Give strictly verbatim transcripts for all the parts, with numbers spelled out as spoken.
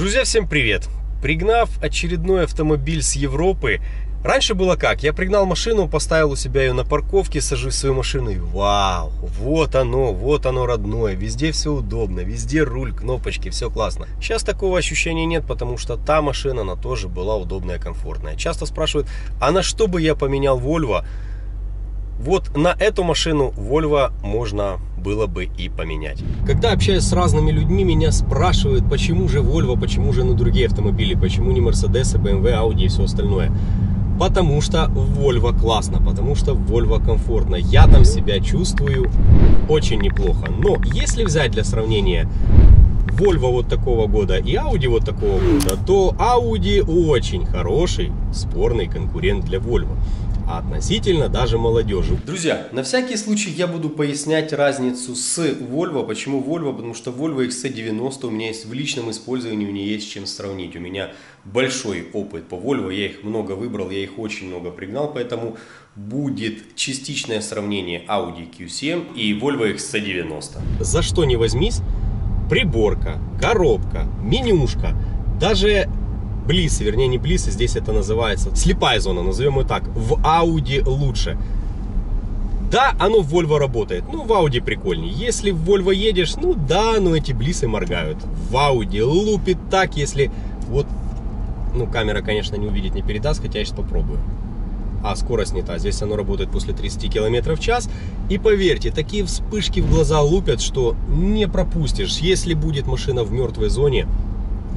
Друзья, всем привет! Пригнав очередной автомобиль с Европы. Раньше было как? Я пригнал машину, поставил у себя ее на парковке, сажусь в свою машину и вау, вот оно, вот оно родное, везде все удобно, везде руль, кнопочки, все классно. Сейчас такого ощущения нет, потому что та машина, она тоже была удобная, комфортная. Часто спрашивают, а на что бы я поменял Volvo? Вот на эту машину Volvo можно было бы и поменять. Когда общаюсь с разными людьми, меня спрашивают, почему же Volvo, почему же ну другие автомобили, почему не Mercedes, бэ эм вэ, Audi и все остальное. Потому что Volvo классно, потому что Volvo комфортно. Я там себя чувствую очень неплохо. Но если взять для сравнения Volvo вот такого года и Audi вот такого года, то Audi очень хороший, спорный конкурент для Volvo. Относительно даже молодежи. Друзья, на всякий случай я буду пояснять разницу с Volvo. Почему Volvo? Потому что Volvo икс си девяносто у меня есть в личном использовании, у меня есть с чем сравнить. У меня большой опыт по Volvo, я их много выбрал, я их очень много пригнал, поэтому будет частичное сравнение Audi кью семь и Volvo икс си девяносто. За что не возьмись, приборка, коробка, менюшка, даже... Блисы, вернее не блисы, здесь это называется слепая зона, назовем ее так, в Audi лучше. Да, оно в Volvo работает, ну в Audi прикольнее. Если в Volvo едешь, ну да, но эти блисы моргают. В Audi лупит так, если вот, ну камера конечно не увидит, не передаст, хотя я сейчас попробую. А скорость не та, здесь оно работает после тридцати километров в час. И поверьте, такие вспышки в глаза лупят, что не пропустишь, если будет машина в мертвой зоне.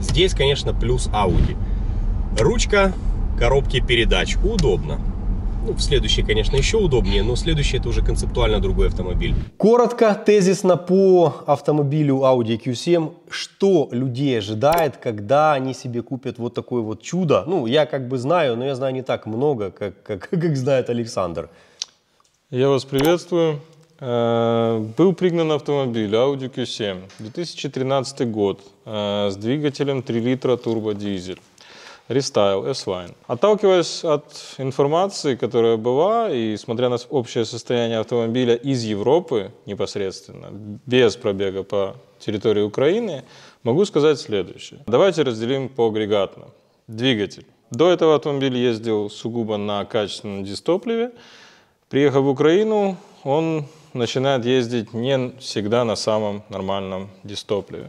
Здесь, конечно, плюс Audi. Ручка коробки передач. Удобно. Ну, в следующий, конечно, еще удобнее, но следующий это уже концептуально другой автомобиль. Коротко, тезисно по автомобилю Audi кью семь. Что людей ожидает, когда они себе купят вот такое вот чудо? Ну, я как бы знаю, но я знаю не так много, как, как, как знает Александр. Я вас приветствую. Был пригнан автомобиль Audi кью семь, две тысячи тринадцатый год, с двигателем три литра турбодизель, рестайл, S-Line. Отталкиваясь от информации, которая была, и смотря на общее состояние автомобиля из Европы непосредственно, без пробега по территории Украины, могу сказать следующее. Давайте разделим по агрегатам. Двигатель. До этого автомобиль ездил сугубо на качественном дистопливе. Приехав в Украину, он... начинает ездить не всегда на самом нормальном дистопливе.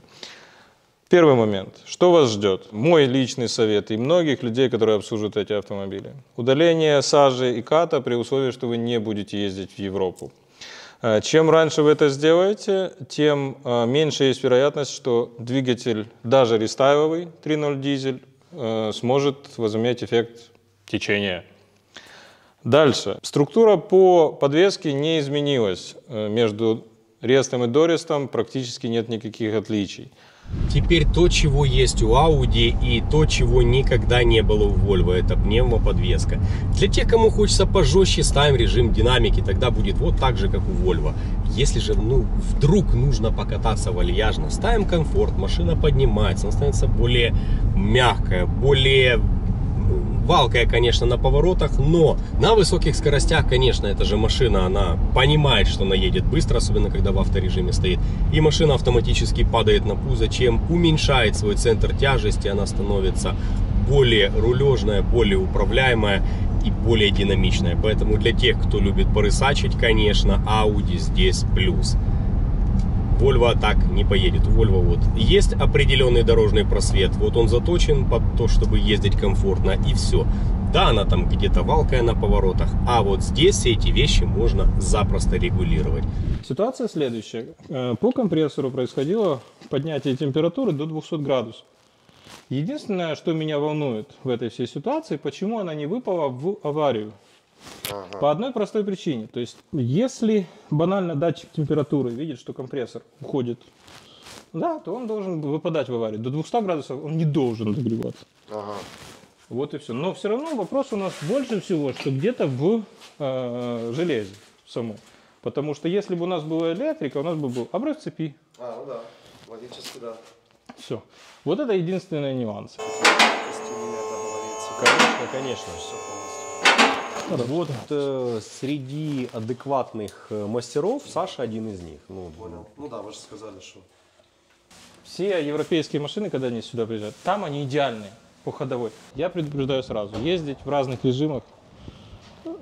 Первый момент. Что вас ждет? Мой личный совет и многих людей, которые обслуживают эти автомобили. Удаление сажи и ката при условии, что вы не будете ездить в Европу. Чем раньше вы это сделаете, тем меньше есть вероятность, что двигатель, даже рестайловый три ноль дизель, сможет возыметь эффект течения. Дальше. Структура по подвеске не изменилась. Между рестом и дорестом практически нет никаких отличий. Теперь то, чего есть у Audi и то, чего никогда не было у Volvo, это пневмоподвеска. Для тех, кому хочется пожестче, ставим режим динамики, тогда будет вот так же, как у Volvo. Если же ну, вдруг нужно покататься вальяжно, ставим комфорт, машина поднимается, она становится более мягкая, более... валкая, конечно, на поворотах, но на высоких скоростях, конечно, эта же машина, она понимает, что она едет быстро, особенно когда в авторежиме стоит, и машина автоматически падает на пузо, чем уменьшает свой центр тяжести, она становится более рулежная, более управляемая и более динамичная. Поэтому для тех, кто любит порысачить, конечно, Audi здесь плюс. Volvo так не поедет. У Volvo вот есть определенный дорожный просвет, вот он заточен под то, чтобы ездить комфортно, и все. Да, она там где-то валкая на поворотах, а вот здесь все эти вещи можно запросто регулировать. Ситуация следующая. По компрессору происходило поднятие температуры до двухсот градусов. Единственное, что меня волнует в этой всей ситуации, почему она не выпала в аварию. Ага. По одной простой причине. То есть, если банально датчик температуры видит, что компрессор уходит, да, то он должен выпадать в аварию. До двухсот градусов он не должен нагреваться. Ага. Вот и все. Но все равно вопрос у нас больше всего, что где-то в э, железе самом. Потому что если бы у нас была электрика, у нас бы был обрыв цепи. А, ну да. Логически, да. Все. Вот это единственный нюанс. Конечно, конечно. Вот э, среди адекватных мастеров Саша один из них. Ну, ну да, вы же сказали, что Все европейские машины, когда они сюда приезжают, там они идеальны по ходовой. Я предупреждаю сразу, ездить в разных режимах.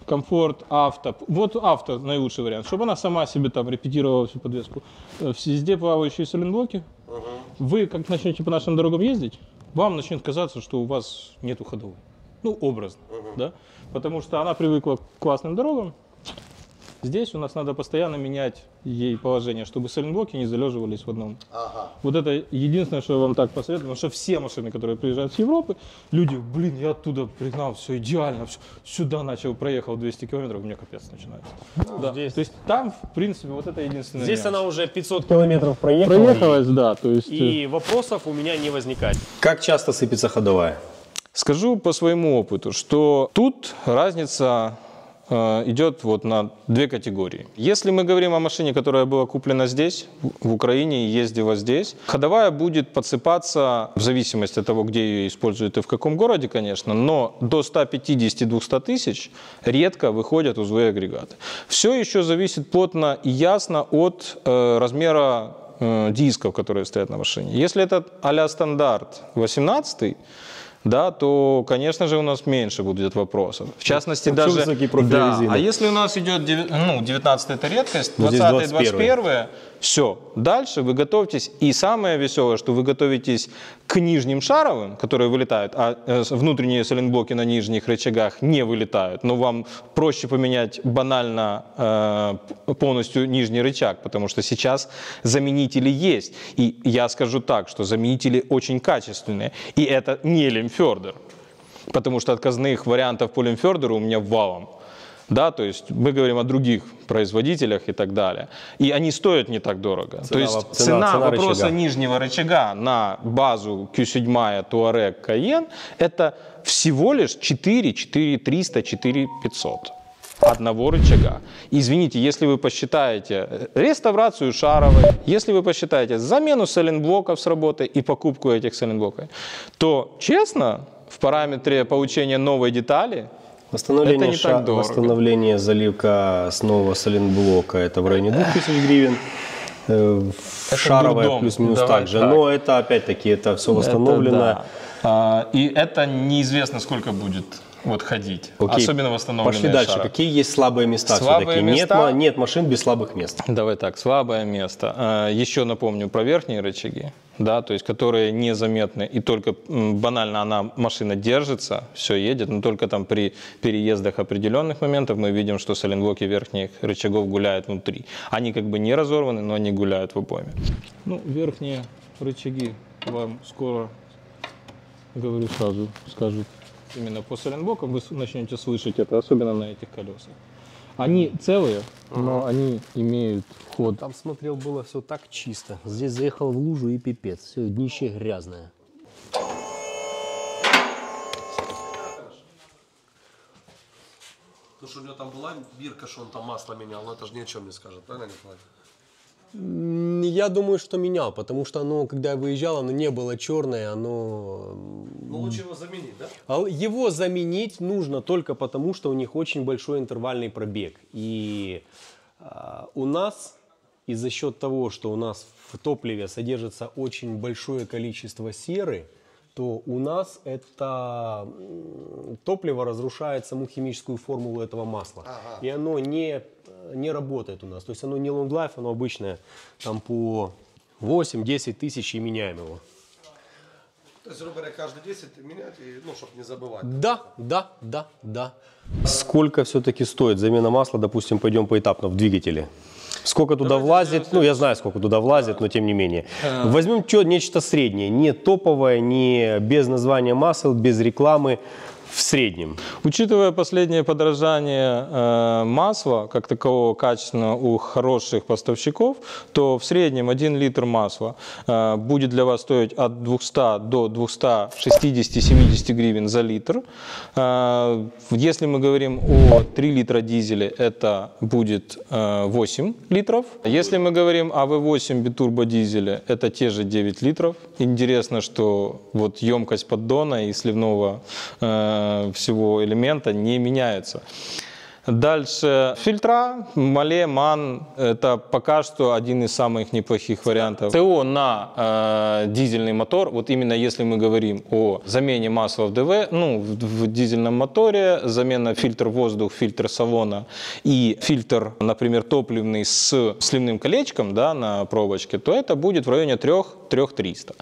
Комфорт, авто. Вот авто наилучший вариант, чтобы она сама себе там репетировала всю подвеску. Везде плавающие сайлентблоки. Угу. Вы как начнете по нашим дорогам ездить, вам начнет казаться, что у вас нету ходовой. Ну, образно, угу. да? Потому что она привыкла к классным дорогам. Здесь у нас надо постоянно менять ей положение, чтобы сайлентблоки не залеживались в одном. Ага. Вот это единственное, что я вам так посоветую, потому что все машины, которые приезжают с Европы, люди, блин, я оттуда пригнал, все идеально, все, сюда начал, проехал двести километров, у меня капец начинается. Ну, да. здесь... То есть там, в принципе, вот это единственное. Здесь она уже пятьсот километров проехала. Проехалась, и... да. То есть... И вопросов у меня не возникает. Как часто сыпется ходовая? Скажу по своему опыту, что тут разница... идет вот на две категории. Если мы говорим о машине, которая была куплена здесь, в Украине, и ездила здесь, ходовая будет подсыпаться в зависимости от того, где ее используют и в каком городе, конечно, но до ста пятидесяти — двухсот тысяч редко выходят узлы и агрегаты. Все еще зависит плотно и ясно от э, размера э, дисков, которые стоят на машине. Если это а-ля стандарт восемнадцатый, да, то, конечно же, у нас меньше будет вопросов. В частности, ну, даже... Да, а если у нас идет ну, девятнадцатый, это редкость, двадцатый, двадцать первый, все. Дальше вы готовитесь. И самое веселое, что вы готовитесь к нижним шаровым, которые вылетают, а внутренние сайлентблоки на нижних рычагах не вылетают, но вам проще поменять банально э, полностью нижний рычаг, потому что сейчас заменители есть. И я скажу так, что заменители очень качественные, и это не лимф. Фёрдер, потому что отказных вариантов по лимфёрдеру у меня валом. Да, то есть мы говорим о других производителях и так далее. И они стоят не так дорого. Цена, то есть цена, цена, цена вопроса рычага. Нижнего рычага на базу кью семь, Touareg, Cayenne это всего лишь четыре тысячи триста — четыре тысячи пятьсот одного рычага. Извините, если вы посчитаете реставрацию шаровой, если вы посчитаете замену сайлентблоков с работы и покупку этих сайлентблоков, то, честно, в параметре получения новой детали восстановление это не так дорого. Восстановление, заливка снова сайлентблока это в районе двух тысяч гривен. Шаровая плюс-минус также. Так. Но это, опять-таки, это все восстановлено. Это, да. И это неизвестно, сколько будет вот ходить. Окей. Особенно восстановленные шары. Пошли дальше. Шары. Какие есть слабые места? Слабые места? Нет, нет машин без слабых мест. Давай так, слабое место. Еще напомню про верхние рычаги, да, то есть которые незаметны и только банально она, машина держится, все едет, но только там при переездах определенных моментов мы видим, что сайлентблоки верхних рычагов гуляют внутри. Они как бы не разорваны, но они гуляют в обойме. Ну, верхние рычаги вам скоро, говорю сразу, скажут. Именно по сайлентблокам вы начнете слышать это, особенно на этих колесах. Они целые, но они имеют ход. Там смотрел, было все так чисто. Здесь заехал в лужу и пипец. Все, днище грязное. Ну что, у него там была бирка, что он там масло менял, но это же ни о чем не скажет, правильно, Николай? Я думаю, что менял, потому что оно, когда я выезжал, оно не было черное, оно... Ну, лучше его заменить, да? Его заменить нужно только потому, что у них очень большой интервальный пробег. И э, у нас, и за счет того, что у нас в топливе содержится очень большое количество серы, то у нас это топливо разрушает саму химическую формулу этого масла. Ага. И оно не, не работает у нас. То есть оно не long life, оно обычное. Там по восемь-десять тысяч и меняем его. То есть, грубо говоря, каждые десять менять, и, ну, чтобы не забывать. Да, да, да, да. Сколько все-таки стоит замена масла, допустим, пойдем поэтапно в двигателе? Сколько туда Давайте влазит, ну я знаю, сколько туда влазит, но тем не менее. А -а -а. Возьмем что, нечто среднее, не топовое, не без названия масел, без рекламы, в среднем. Учитывая последнее подорожание э, масла, как такового качественного у хороших поставщиков, то в среднем один литр масла э, будет для вас стоить от двухсот до двухсот шестидесяти — семидесяти гривен за литр. Э, если мы говорим о три литра дизеле, это будет э, восемь литров. Если мы говорим о ви восемь битурбодизеле, это те же девять литров. Интересно, что вот емкость поддона и сливного э, всего элемента не меняется. Дальше фильтра, Мале, Ман, это пока что один из самых неплохих вариантов. ТО на э, дизельный мотор, вот именно если мы говорим о замене масла в ДВ, ну, в, в дизельном моторе, замена фильтр воздух, фильтр салона и фильтр, например, топливный с сливным колечком, да, на пробочке, то это будет в районе трёх — трёх триста.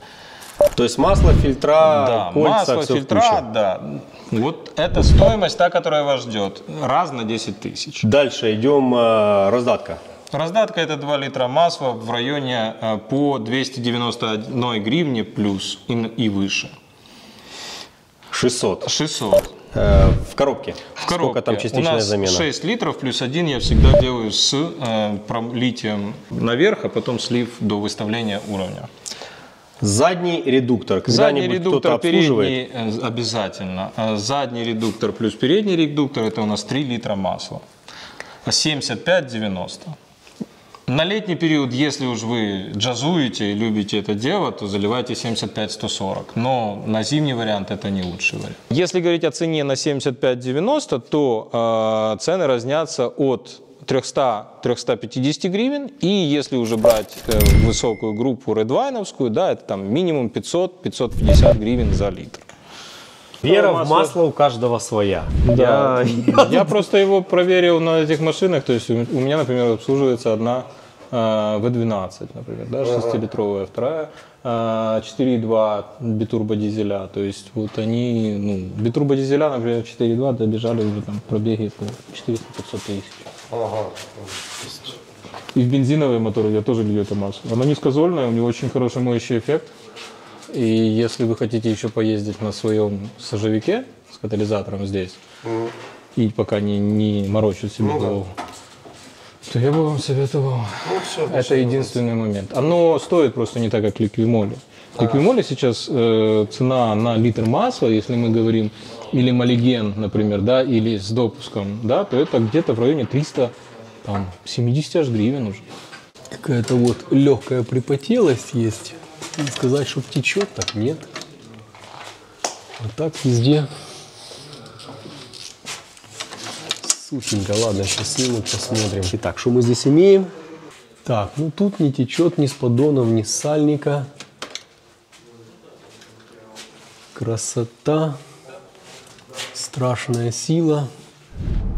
То есть масло, фильтра, да, кольца, масло, все фильтра, включено. Да. Вот это стоимость, та, которая вас ждет. Раз на десять тысяч. Дальше идем э, раздатка. Раздатка — это два литра масла в районе э, по двести девяносто одной гривне плюс и, и выше. шестьсот. шестьсот. Э, в коробке. В коробке. Сколько там частичная у нас замена? шесть литров плюс один я всегда делаю с э, пролитием наверх, а потом слив до выставления уровня. Задний редуктор. Задний редуктор, передний обязательно. Задний редуктор плюс передний редуктор — это у нас три литра масла. семьдесят пять — девяносто. На летний период, если уж вы джазуете и любите это дело, то заливайте семьдесят пять — сто сорок. Но на зимний вариант это не лучший вариант. Если говорить о цене на семьдесят пять — девяносто, то э, цены разнятся от трёхсот — трёхсот пятидесяти гривен, и если уже брать э, высокую группу Redline-овскую, да, это там минимум пятьсот — пятьсот пятьдесят гривен за литр. Вера в масло у каждого своя. Да. Я, я просто его проверил на этих машинах, то есть у меня, например, обслуживается одна э, ви двенадцать, например, да, шестилитровая, вторая четыре и два битурбодизеля, то есть вот они, ну, битурбодизеля, например, четыре и два добежали уже там пробеги по четыреста — пятьсот тысяч. Ага. И в бензиновые моторы я тоже люблю это масло. Оно низкозольное, у него очень хороший моющий эффект. И если вы хотите еще поездить на своем сажевике с катализатором здесь, mm. и пока не, не морочит себе mm. голову, то я бы вам советовал. Ну, все, это все единственный будет. момент. Оно стоит просто не так, как Liqui Moly. Liqui Moly сейчас э, цена на литр масла, если мы говорим, или молиген, например, да, или с допуском, да, то это где-то в районе триста, там, семьдесят аж гривен уже. Какая-то вот легкая припотелость есть. Не сказать, что течет, так нет. А так везде сухенько. Ладно, сейчас снимут, посмотрим. Итак, что мы здесь имеем? Так, ну тут не течет ни с поддоном, ни с сальника. Красота. Страшная сила.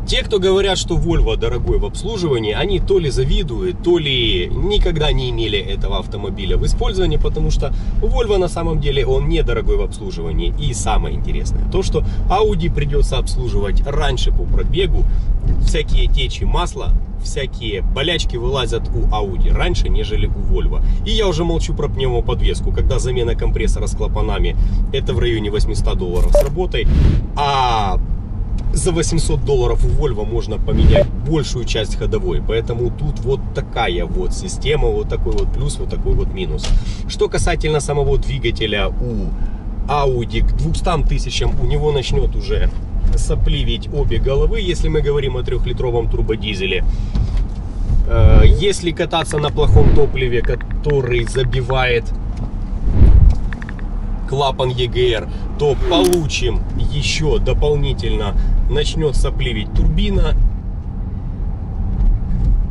Те, кто говорят, что Volvo дорогой в обслуживании, они то ли завидуют, то ли никогда не имели этого автомобиля в использовании, потому что Volvo на самом деле он недорогой в обслуживании. И самое интересное то, что Audi придется обслуживать раньше по пробегу. Всякие течи масла, всякие болячки вылазят у Audi раньше, нежели у Volvo. И я уже молчу про пневмоподвеску, когда замена компрессора с клапанами — это в районе восьмисот долларов с работой, а за восемьсот долларов у Volvo можно поменять большую часть ходовой. Поэтому тут вот такая вот система, вот такой вот плюс, вот такой вот минус. Что касательно самого двигателя, у Audi к двухстам тысячам у него начнет уже сопливить обе головы, если мы говорим о трехлитровом турбодизеле. Если кататься на плохом топливе, который забивает клапан и джи ар, то получим еще дополнительно, начнет сопливить турбина.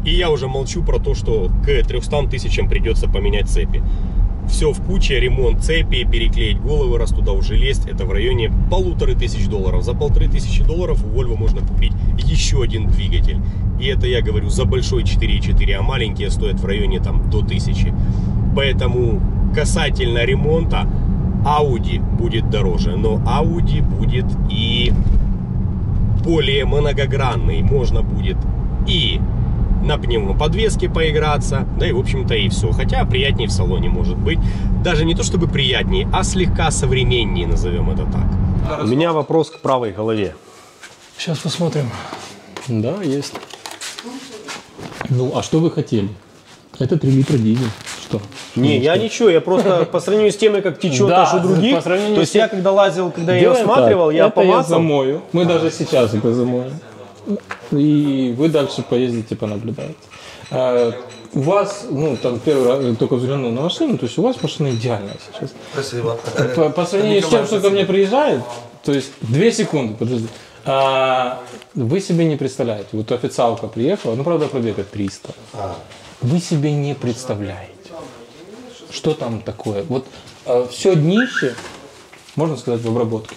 И я уже молчу про то, что к трёмстам тысячам придется поменять цепи. Все в куче, ремонт цепи, переклеить головы, раз туда уже лезть, это в районе полутора тысяч долларов. За полторы тысячи долларов у Volvo можно купить еще один двигатель. И это я говорю за большой четыре и четыре, а маленькие стоят в районе там до тысячи. Поэтому касательно ремонта Audi будет дороже, но Audi будет и более многогранный. Можно будет и на пневмоподвеске поиграться, да и в общем-то и все. Хотя приятнее в салоне может быть. Даже не то чтобы приятнее, а слегка современнее, назовем это так. У меня вопрос к правой голове. Сейчас посмотрим. Да, есть. Ну, а что вы хотели? Это три литра дизель. Что? Не, я ничего, я просто по сравнению с темой, как течет аж у других. То есть я когда лазил, когда я осматривал, я помазал. Замою. Мы даже сейчас это замоем. И вы дальше поездите, понаблюдаете. А, у вас, ну, там первый раз только взглянул на машину, то есть у вас машина идеальная сейчас. Спасибо. По, по сравнению с тем, что ко мне приезжает, то есть две секунды, подожди. Вы себе не представляете. Вот официалка приехала, ну, правда, пробега триста. Вы себе не представляете, что там такое. Вот все днище, можно сказать, в обработке.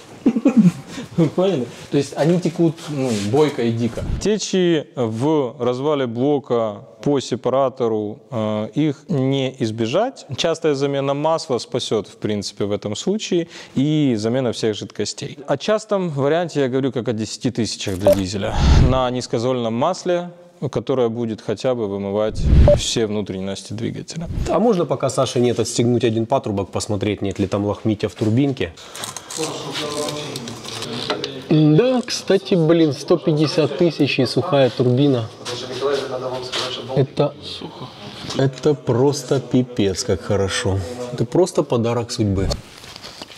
Поняли? То есть они текут ну, бойко и дико. Течи в развале блока по сепаратору, э, их не избежать. Частая замена масла спасет, в принципе, в этом случае, и замена всех жидкостей. О частом варианте я говорю как о десяти тысячах для дизеля. На низкозольном масле, которая будет хотя бы вымывать все внутренности двигателя. А можно, пока Саши нет, отстегнуть один патрубок, посмотреть, нет ли там лохмитя в турбинке? Да, кстати, блин, сто пятьдесят тысяч и сухая турбина. Это, это просто пипец, как хорошо. Это просто подарок судьбы.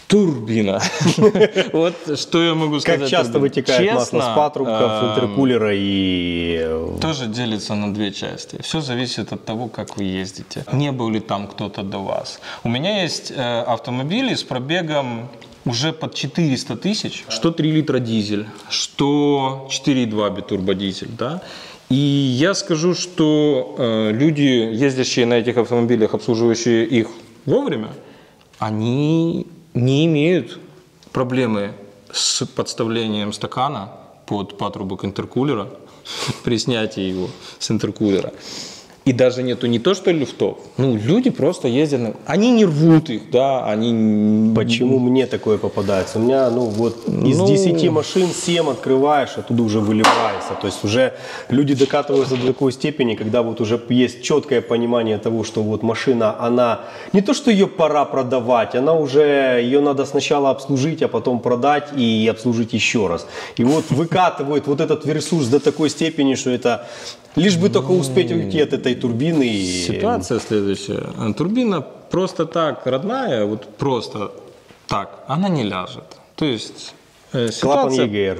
Турбина. Вот что я могу сказать. Как часто вытекает масло с патрубков, интеркулера и... Тоже делится на две части. Все зависит от того, как вы ездите. Не был ли там кто-то до вас. У меня есть автомобили с пробегом уже под четыреста тысяч. Что три литра дизель, что четыре и два битурбодизель, да? И я скажу, что э, люди, ездящие на этих автомобилях, обслуживающие их вовремя, они не имеют проблемы с подставлением стакана под патрубок интеркулера, при снятии его с интеркулера. И даже нету не то, что люфтов. Ну, люди просто ездят на... Они не рвут их, да, они... Почему мне такое попадается? У меня, ну, вот из ну... десяти машин семь открываешь, оттуда уже выливается. То есть уже люди докатываются до такой степени, когда вот уже есть четкое понимание того, что вот машина, она... Не то, что ее пора продавать, она уже... Ее надо сначала обслужить, а потом продать и обслужить еще раз. И вот выкатывают вот этот ресурс до такой степени, что это... Лишь бы только успеть уйти от этой турбины. Ситуация следующая. Турбина просто так, родная, вот просто так, она не ляжет. То есть э, ситуация... Клапан и джи ар.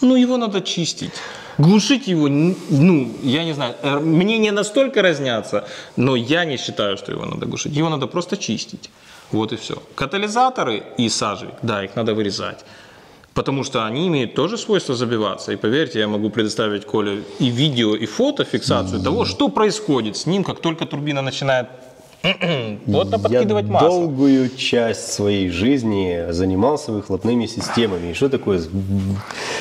Ну, его надо чистить. Глушить его, ну, я не знаю, мне не настолько разнятся, но я не считаю, что его надо глушить. Его надо просто чистить. Вот и все. Катализаторы и сажевик, да, их надо вырезать. Потому что они имеют тоже свойство забиваться. И поверьте, я могу предоставить Коле и видео, и фото, фиксацию того, что происходит с ним, как только турбина начинает плотно подкидывать масло. Я долгую часть своей жизни занимался выхлопными системами. И что такое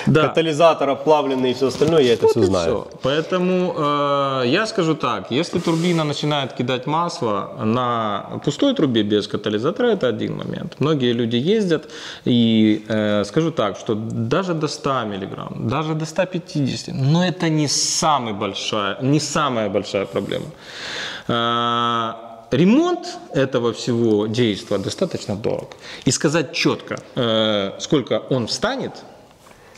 да. катализатор, оплавленный и все остальное, я вот это все знаю. Все. Поэтому э, я скажу так, если турбина начинает кидать масло на пустой трубе без катализатора, это один момент. Многие люди ездят и э, скажу так, что даже до ста миллиграмм, даже до ста пятидесяти, но это не, самый большая, не самая большая проблема. Ремонт этого всего действия достаточно дорог. И сказать четко, э, сколько он встанет,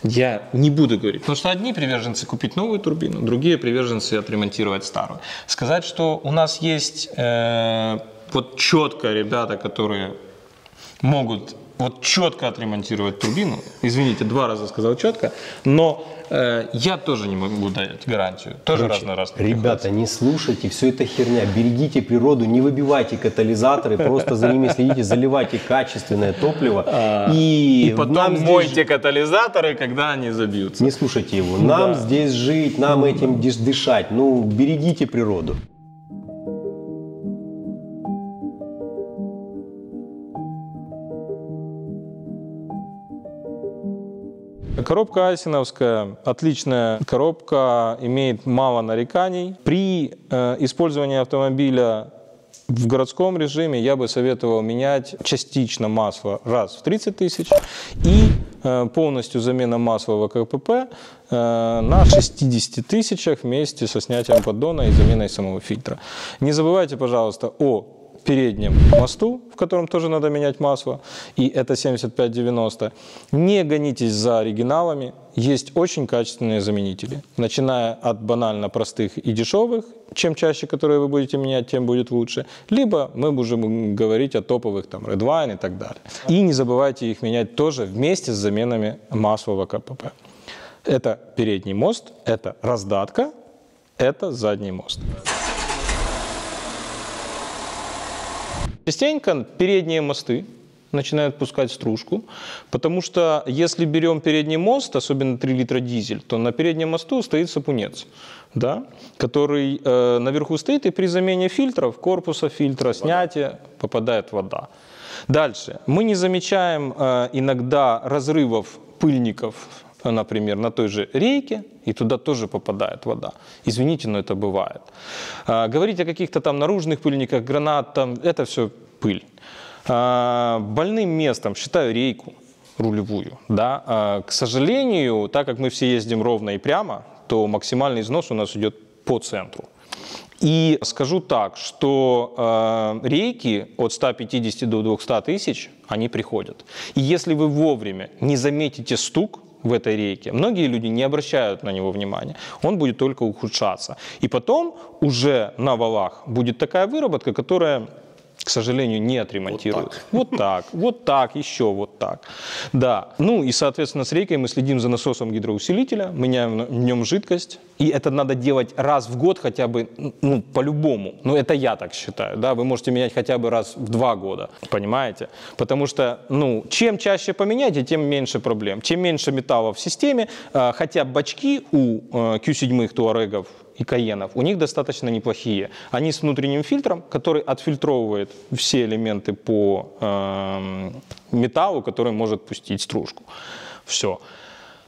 я не буду говорить. Потому что одни приверженцы купить новую турбину, другие приверженцы отремонтировать старую. Сказать, что у нас есть э, вот четко ребята, которые могут вот четко отремонтировать турбину. Извините, два раза сказал четко, но... Я тоже не могу дать гарантию. Тоже разно раз. Ребята, не слушайте, все это херня. Берегите природу, не выбивайте катализаторы, просто за ними следите, заливайте качественное топливо. И потом мойте катализаторы, когда они забьются. Не слушайте его. Нам здесь жить, нам этим дышать. Ну, берегите природу. Коробка айсиновская, отличная коробка, имеет мало нареканий. При э, использовании автомобиля в городском режиме я бы советовал менять частично масло раз в тридцать тысяч и э, полностью замена масла в АКПП э, на шестидесяти тысячах вместе со снятием поддона и заменой самого фильтра. Не забывайте, пожалуйста, о переднем мосту, в котором тоже надо менять масло, и это семьдесят пять девяносто. Не гонитесь за оригиналами, есть очень качественные заменители, начиная от банально простых и дешевых, чем чаще, которые вы будете менять, тем будет лучше, либо мы будем говорить о топовых, там, Redline и так далее. И не забывайте их менять тоже вместе с заменами масла в АКПП. Это передний мост, это раздатка, это задний мост. Частенько передние мосты начинает пускать стружку, потому что если берем передний мост, особенно три литра дизель, то на переднем мосту стоит сапунец, да, который э, наверху стоит, и при замене фильтров, корпуса фильтра, вода. Снятия попадает вода. Дальше. Мы не замечаем э, иногда разрывов пыльников, например, на той же рейке, и туда тоже попадает вода. Извините, но это бывает. А, говорить о каких-то там наружных пыльниках, гранат, там, это все пыль. А, больным местом считаю рейку рулевую. Да? А, к сожалению, так как мы все ездим ровно и прямо, то максимальный износ у нас идет по центру. И скажу так, что э, рейки от ста пятидесяти до двухсот тысяч, они приходят. И если вы вовремя не заметите стук в этой рейке, многие люди не обращают на него внимания, он будет только ухудшаться. И потом уже на валах будет такая выработка, которая, к сожалению, не отремонтируют. Вот так, вот так, еще вот так. Да. Ну и, соответственно, с рейкой мы следим за насосом гидроусилителя, меняем в нем жидкость. И это надо делать раз в год хотя бы, ну, по-любому. Ну, это я так считаю, да. Вы можете менять хотя бы раз в два года, понимаете? Потому что, ну, чем чаще поменяете, тем меньше проблем. Чем меньше металла в системе, хотя бачки у кью семь Touareg и Cayenne, у них достаточно неплохие. Они с внутренним фильтром, который отфильтровывает все элементы по э, металлу, который может пустить стружку. Все.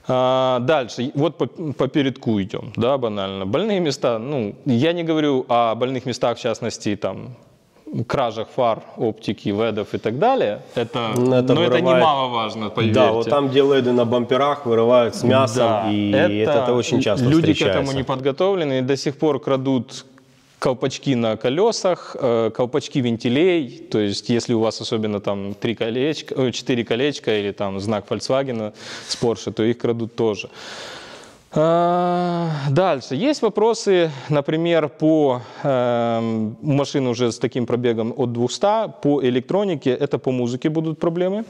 А, дальше. Вот по, по передку идем. Да, банально. Больные места. Ну, я не говорю о больных местах, в частности, там, кражах фар, оптики, ледов и так далее. Это, это но вырывает... это немаловажно, поверьте. Да, вот там, где леды на бамперах вырывают с мясом, да, и это, это очень часто люди встречается. К этому не подготовлены и до сих пор крадут колпачки на колесах, колпачки вентилей, то есть если у вас особенно там три колечка, четыре колечка или там знак Volkswagen с Porsche, то их крадут тоже. Дальше. Есть вопросы, например, по э, машине уже с таким пробегом от двухсот, по электронике, это по музыке будут проблемы,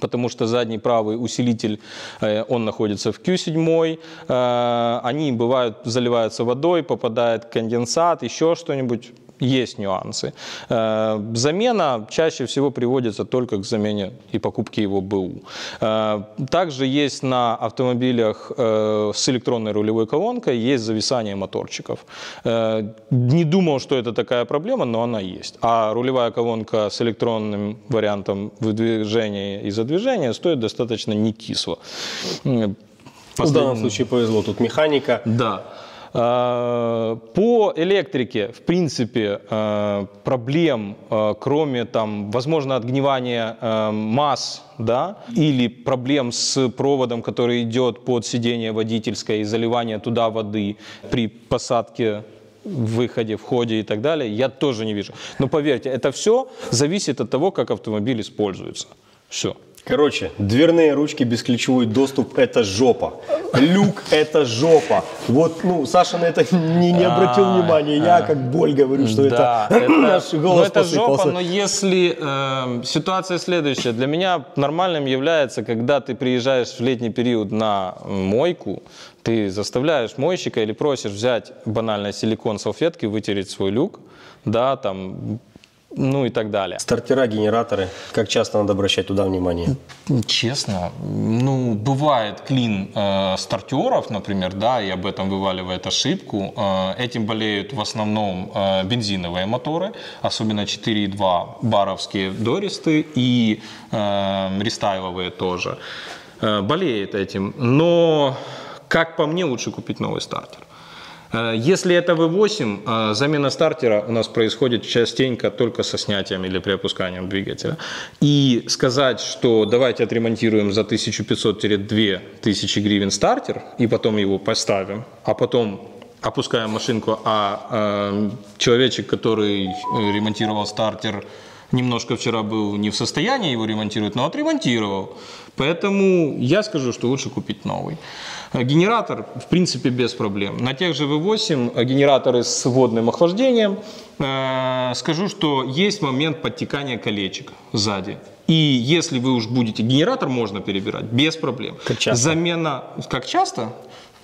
потому что задний правый усилитель, э, он находится в кью семь, э, они бывают, заливаются водой, попадает конденсат, еще что-нибудь. Есть нюансы. Замена чаще всего приводится только к замене и покупке его БУ. Также есть на автомобилях с электронной рулевой колонкой есть зависание моторчиков. Не думал, что это такая проблема, но она есть. А рулевая колонка с электронным вариантом выдвижения и задвижения стоит достаточно некисло. В данном случае повезло, тут механика. Да. По электрике, в принципе, проблем, кроме, там, возможно, отгнивания масс, да, или проблем с проводом, который идет под сиденье водительское и заливание туда воды при посадке, в выходе, входе и так далее, я тоже не вижу. Но поверьте, это все зависит от того, как автомобиль используется. Все. Короче, дверные ручки, бесключевой доступ – это жопа. Люк – это жопа. Вот, ну, Саша на это не, не обратил а, внимания. Я а, как боль говорю, что да, это, это наш голос. Но это жопа, но если… Э, ситуация следующая. Для меня нормальным является, когда ты приезжаешь в летний период на мойку, ты заставляешь мойщика или просишь взять банально силикон салфетки, вытереть свой люк, да, там… ну и так далее. Стартера, генераторы, как часто надо обращать туда внимание? Честно, ну, бывает клин э, стартеров, например, да, и об этом вываливает ошибку. Э, этим болеют в основном э, бензиновые моторы, особенно четыре и два баровские дористы и э, рестайловые тоже. Э, болеет этим, но, как по мне, лучше купить новый стартер. Если это ви восемь, замена стартера у нас происходит частенько только со снятием или при опускании двигателя. И сказать, что давайте отремонтируем за тысячу пятьсот — две тысячи гривен стартер, и потом его поставим, а потом опускаем машинку, а э, человечек, который ремонтировал стартер, немножко вчера был не в состоянии его ремонтировать, но отремонтировал. Поэтому я скажу, что лучше купить новый. Генератор, в принципе, без проблем. На тех же ви восемь генераторы с водным охлаждением. Скажу, что есть момент подтекания колечек сзади. И если вы уж будете генератор, можно перебирать без проблем. Как часто? Замена, как часто?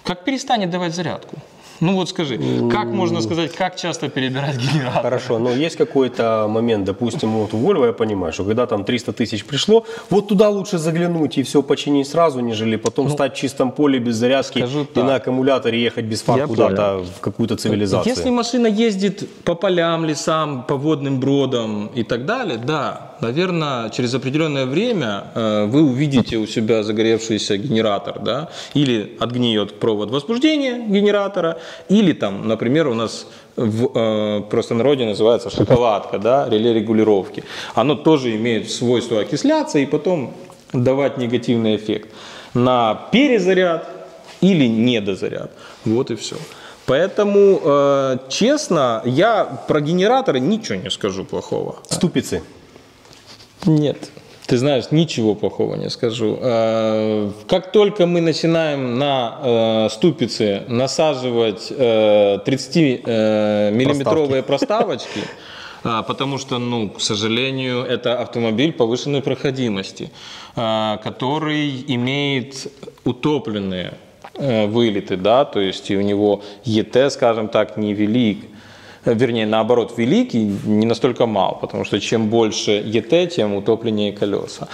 Как перестанет давать зарядку. Ну вот скажи, как можно сказать, как часто перебирать генератор? Хорошо, но есть какой-то момент, допустим, вот у Volvo я понимаю, что когда там триста тысяч пришло, вот туда лучше заглянуть и все починить сразу, нежели потом ну, стать в чистом поле без зарядки скажу, и да. на аккумуляторе ехать без фар куда-то в какую-то цивилизацию. Если машина ездит по полям, лесам, по водным бродам и так далее, да, наверное, через определенное время э, вы увидите у себя загоревшийся генератор, да, или отгниет провод возбуждения генератора, или там, например, у нас в э, простонародье называется шоколадка, да, реле регулировки. Оно тоже имеет свойство окисляться и потом давать негативный эффект на перезаряд или недозаряд. Вот и все. Поэтому, э, честно, я про генераторы ничего не скажу плохого. Ступицы. Нет, ты знаешь, ничего плохого не скажу. Как только мы начинаем на ступицы насаживать тридцатимиллиметровые проставочки, потому что, ну, к сожалению, это автомобиль повышенной проходимости, который имеет утопленные вылеты, да, то есть у него ЕТ, скажем так, невелик. Вернее, наоборот, велик и не настолько мал, потому что чем больше ЕТ, тем утопленнее колеса.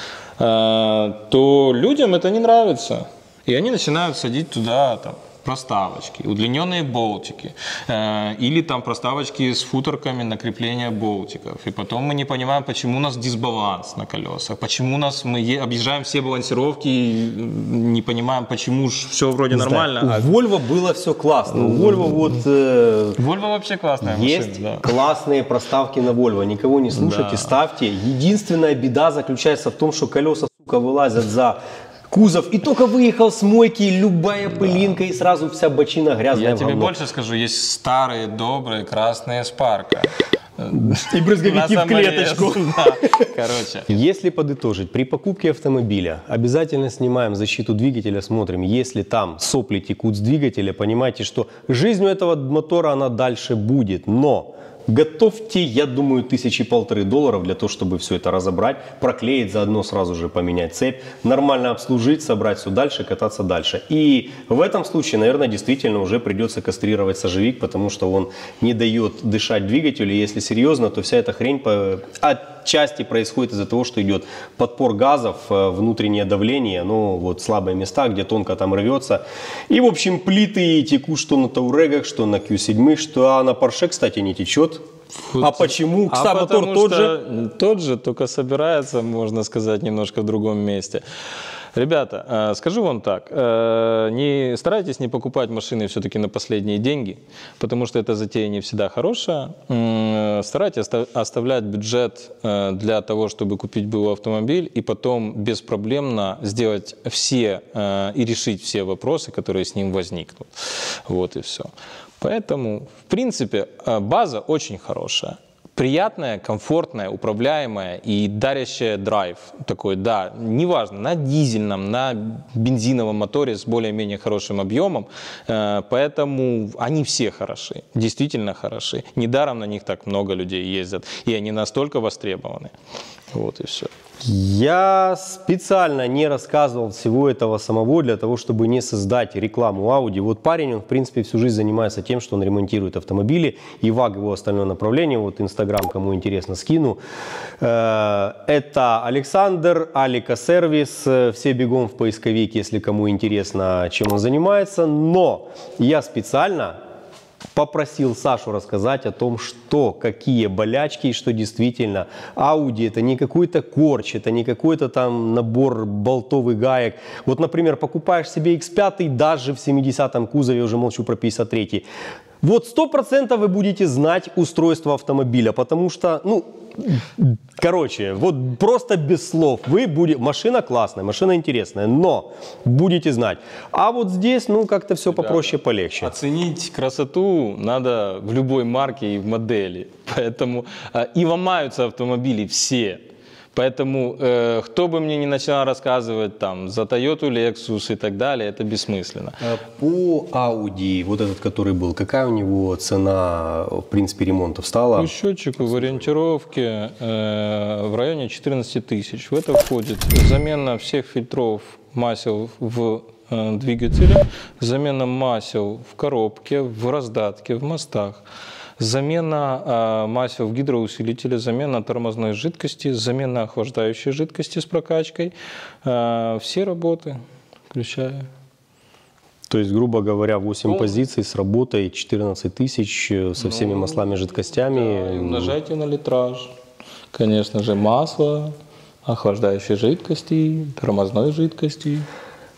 То людям это не нравится. И они начинают садить туда там, проставочки, удлиненные болтики. Или там проставочки с футорками на крепление болтиков. И потом мы не понимаем, почему у нас дисбаланс на колесах. Почему у нас мы объезжаем все балансировки и не понимаем, почему же все вроде не нормально. Знаю. У Volvo было все классно. У Volvo вот... Э, Volvo вообще классная машина. Есть да. классные проставки на Volvo. Никого не слушайте, да. ставьте. Единственная беда заключается в том, что колеса, сука, вылазят за... кузов, и только выехал с мойки, любая пылинка, и сразу вся бочина грязная. Я тебе больше скажу, есть старые, добрые, красные спарка. И брызговики в клеточку. Короче. Если подытожить, при покупке автомобиля обязательно снимаем защиту двигателя, смотрим, если там сопли текут с двигателя, понимаете, что жизнь у этого мотора, она дальше будет, но... Готовьте, я думаю, тысячи полторы долларов для того, чтобы все это разобрать, проклеить, заодно сразу же поменять цепь, нормально обслужить, собрать все дальше, кататься дальше. И в этом случае, наверное, действительно уже придется кастрировать сажевик, потому что он не дает дышать двигателю. И если серьезно, то вся эта хрень по... отчасти происходит из-за того, что идет подпор газов, внутреннее давление, ну вот слабые места, где тонко там рвется. И, в общем, плиты текут что на Touareg, что на кью семь, что а на Porsche, кстати, не течет. Фу. А почему? А мотор тот же? Тот же, только собирается, можно сказать, немножко в другом месте. Ребята, скажу вам так, не, старайтесь не покупать машины все-таки на последние деньги, потому что эта затея не всегда хорошая. Старайтесь оставлять бюджет для того, чтобы купить был автомобиль и потом беспроблемно сделать все и решить все вопросы, которые с ним возникнут. Вот и все. Поэтому, в принципе, база очень хорошая. Приятная, комфортная, управляемая и дарящая драйв такой, да, неважно, на дизельном, на бензиновом моторе с более-менее хорошим объемом, поэтому они все хороши, действительно хороши. Недаром на них так много людей ездят, и они настолько востребованы. Вот и все. Я специально не рассказывал всего этого самого для того, чтобы не создать рекламу Audi. Вот парень, он в принципе всю жизнь занимается тем, что он ремонтирует автомобили, и ВАГ его остальное направление, вот Инстаграм, кому интересно, скину. Это Александр, Алика Сервис, все бегом в поисковик, если кому интересно, чем он занимается. Но я специально попросил Сашу рассказать о том, что, какие болячки, и что действительно Audi это не какой-то корч, это не какой-то там набор болтовых гаек. Вот, например, покупаешь себе икс пять, даже в семидесятом кузове, уже молчу про пятьдесят третий. Вот сто процентов вы будете знать устройство автомобиля, потому что, ну, короче, вот просто без слов. Вы будете, машина классная, машина интересная, но будете знать. А вот здесь, ну, как-то все Ребята, попроще, полегче. Оценить красоту надо в любой марке и в модели. Поэтому и ломаются автомобили все. Поэтому, э, кто бы мне ни начал рассказывать там за Toyota, Lexus и так далее, это бессмысленно. По Audi, вот этот, который был, какая у него цена, в принципе, ремонтов стала? По счетчику в ориентировке э, в районе четырнадцати тысяч. В это входит замена всех фильтров масел в двигателя, замена масел в коробке, в раздатке, в мостах, замена масел в гидроусилителе, замена тормозной жидкости, замена охлаждающей жидкости с прокачкой. Все работы, включая. То есть, грубо говоря, восемь ну, позиций с работой, четырнадцать тысяч со всеми ну, маслами, жидкостями. Да, и умножайте на литраж. Конечно же, масло, охлаждающие жидкости, тормозной жидкости.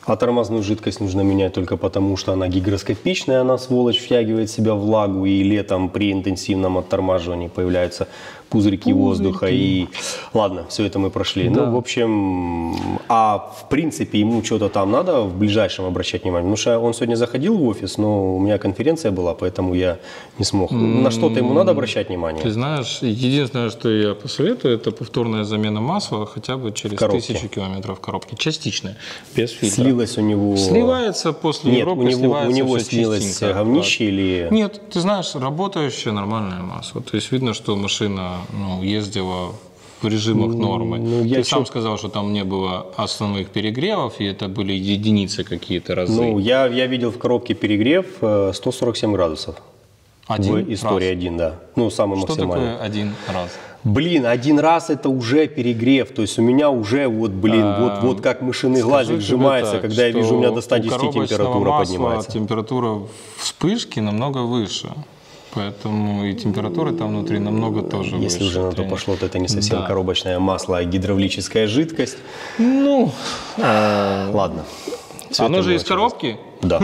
А тормозную жидкость нужно менять только потому, что она гигроскопичная, она, сволочь, втягивает в себя влагу, и летом при интенсивном оттормаживании появляются пузырьки, пузырьки. воздуха. И ладно, все это мы прошли. Да. Ну, в общем, а в принципе ему что-то там надо в ближайшем обращать внимание. Потому что он сегодня заходил в офис, но у меня конференция была, поэтому я не смог. На что-то ему надо обращать внимание? Ты знаешь, единственное, что я посоветую, это повторная замена масла хотя бы через тысячу километров коробки. Частичная, без фильтра. Слилось у него... Сливается после Нет, Европы, у него, сливается у него слилось говнище или... Нет, ты знаешь, работающее нормальное масло. То есть видно, что машина Ну, ездила в режимах нормы. Ну, я Ты чё... сам сказал, что там не было основных перегревов, и это были единицы какие-то разы. Ну, я, я видел в коробке перегрев сто сорок семь градусов. Один в истории раз. один, да. Ну, самый что максимальный. Такое один раз? Блин, один раз это уже перегрев. То есть у меня уже вот, блин, а, вот, вот как мышиный глазик сжимается, так, когда я вижу, у меня до ста десяти температура поднимается. Температура вспышки намного выше. Поэтому и температуры там внутри намного тоже выше. Если уже на то пошло, то это не совсем да. коробочное масло, а гидравлическая жидкость. Ну, а... ладно. Все Оно же из коробки? Да.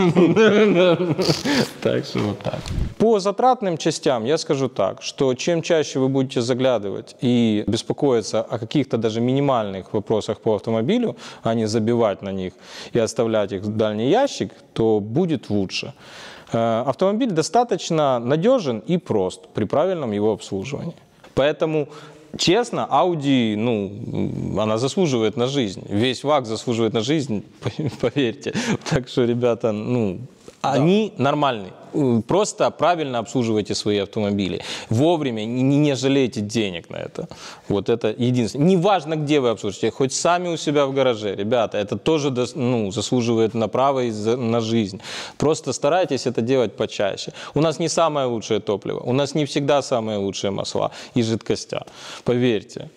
Так что вот так. По затратным частям я скажу так, что чем чаще вы будете заглядывать и беспокоиться о каких-то даже минимальных вопросах по автомобилю, а не забивать на них и оставлять их в дальний ящик, то будет лучше. Автомобиль достаточно надежен и прост при правильном его обслуживании. Поэтому, честно, Audi, ну, она заслуживает на жизнь. Весь ВАК заслуживает на жизнь, поверьте. Так что, ребята, ну, да. они нормальные. Просто правильно обслуживайте свои автомобили. Вовремя, не жалейте денег на это. Вот это единственное. Неважно, где вы обслуживаете, хоть сами у себя в гараже, ребята, это тоже ну, заслуживает на право и на жизнь. Просто старайтесь это делать почаще. У нас не самое лучшее топливо, у нас не всегда самые лучшие масла и жидкостя, поверьте.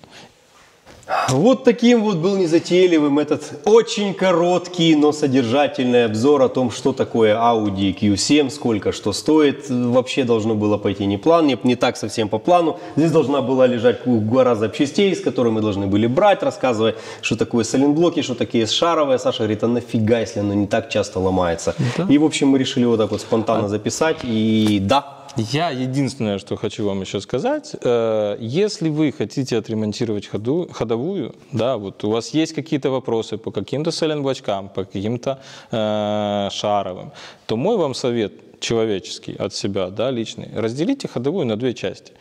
Вот таким вот был незатейливым этот очень короткий, но содержательный обзор о том, что такое Audi Q семь, сколько что стоит. Вообще должно было пойти не план, не, не так совсем по плану. Здесь должна была лежать гора запчастей, с которой мы должны были брать, рассказывать, что такое сайлентблоки, что такие шаровые. Саша говорит, а нафига, если оно не так часто ломается. Да. И в общем мы решили вот так вот спонтанно записать и да. Я единственное, что хочу вам еще сказать, э, если вы хотите отремонтировать ходу, ходовую, да, вот у вас есть какие-то вопросы по каким-то сайлентблокам, по каким-то э, шаровым, то мой вам совет человеческий от себя, да, личный, разделите ходовую на две части,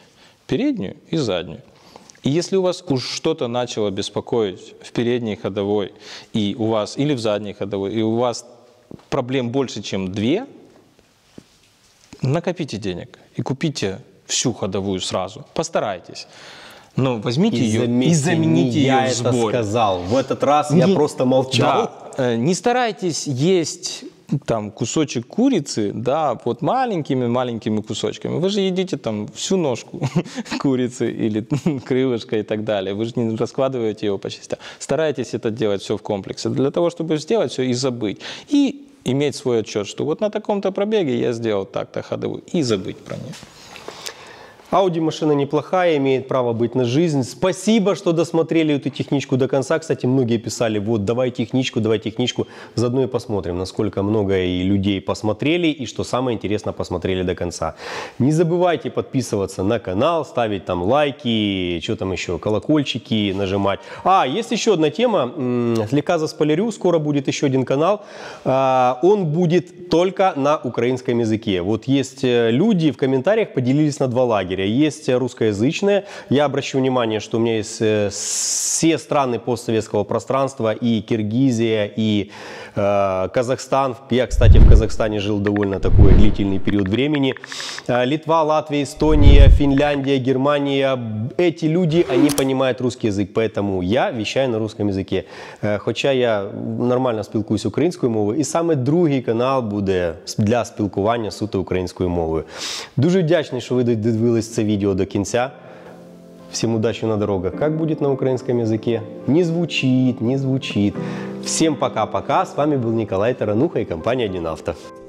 переднюю и заднюю. И если у вас уж что-то начало беспокоить в передней ходовой и у вас, или в задней ходовой, и у вас проблем больше, чем две, накопите денег и купите всю ходовую сразу. Постарайтесь. Но возьмите и ее заметьте, и замените ее в сборе. Я это сказал. В этот раз не, я просто молчал. Да, не старайтесь есть там кусочек курицы, да, вот маленькими-маленькими кусочками. Вы же едите там всю ножку курицы или крылышко и так далее. Вы же не раскладываете его по частям. Старайтесь это делать все в комплексе. Для того, чтобы сделать все и забыть. И иметь свой отчет, что вот на таком-то пробеге я сделал так-то ходовую, и забыть про нее. Audi машина неплохая, имеет право быть на жизнь. Спасибо, что досмотрели эту техничку до конца. Кстати, многие писали, вот давай техничку, давай техничку. Заодно и посмотрим, насколько много и людей посмотрели, и что самое интересное, посмотрели до конца. Не забывайте подписываться на канал, ставить там лайки, что там еще, колокольчики нажимать. А, есть еще одна тема, слегка заспойлерю, скоро будет еще один канал. Он будет только на украинском языке. Вот есть люди в комментариях поделились на два лагеря. лагеря, есть русскоязычные. Я обращу внимание, что у меня есть все страны постсоветского пространства, и Киргизия, и э, Казахстан. Я, кстати, в Казахстане жил довольно такой длительный период времени. Литва, Латвия, Эстония, Финляндия, Германия. Эти люди, они понимают русский язык, поэтому я вещаю на русском языке. Хоча я нормально спілкуюсь українською мовою, і саме другий канал буде для спілкування суто українською мовою. Дуже вдячний, що ви додивились це відео до кінця. Всем удачи на дорогах. Как будет на украинском языке? Не звучит, не звучит. Всем пока-пока. С вами был Николай Тарануха и компания один авто.